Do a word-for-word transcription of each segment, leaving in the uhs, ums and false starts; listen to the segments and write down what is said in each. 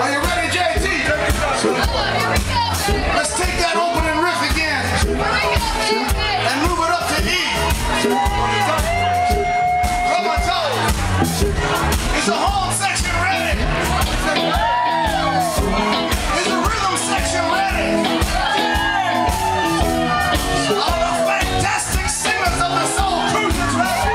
Are you ready, J T? Let's take that opening riff again and move it up to E. Come on, tell you. Is the whole section ready? Is the rhythm section ready? Are the fantastic singers of the Soul Cruisers ready?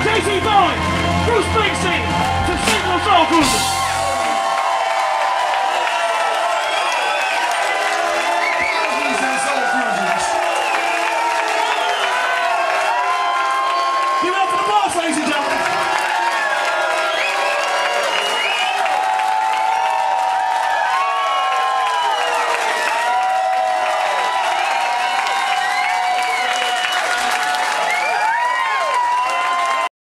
J T Bowen, Bruce Springsteen, to sing the Soul Cruisers.